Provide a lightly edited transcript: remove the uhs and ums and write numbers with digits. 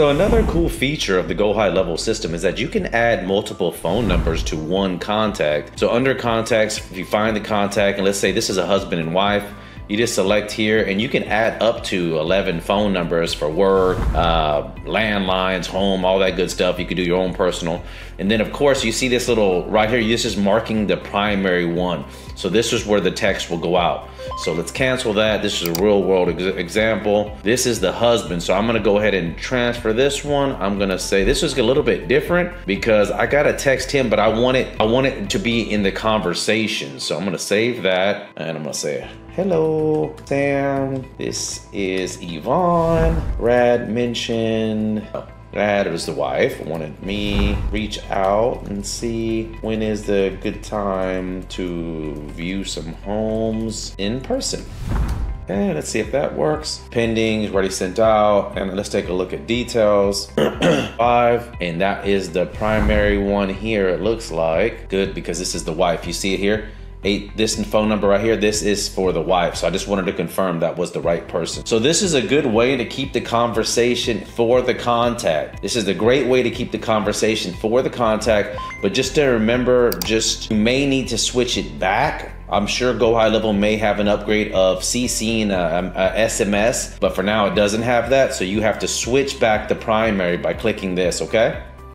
So another cool feature of the Go High Level system is that you can add multiple phone numbers to one contact. So under contacts, if you find the contact, and let's say this is a husband and wife, you just select here and you can add up to 11 phone numbers for work, landlines, home, all that good stuff. You could do your own personal. And then of course you see this little right here, this is marking the primary one. So this is where the text will go out. So let's cancel that. This is a real world example. This is the husband. So I'm gonna go ahead and transfer this one. I'm gonna say this is a little bit different because I gotta text him, but I want it to be in the conversation. So I'm gonna save that and I'm gonna say, hello, Sam, this is Yvonne. Brad mentioned, that was the wife, wanted me reach out and see when is the good time to view some homes in person. And let's see if that works. Pending is already sent out. And let's take a look at details. 5, and that is the primary one here, it looks like. Good, because this is the wife, you see it here? 8, this phone number right here, this is for the wife. So I just wanted to confirm that was the right person. So this is a good way to keep the conversation for the contact. This is a great way to keep the conversation for the contact, but just to remember, you may need to switch it back. I'm sure Go High Level may have an upgrade of CCing a SMS, but for now it doesn't have that. So you have to switch back the primary by clicking this, okay?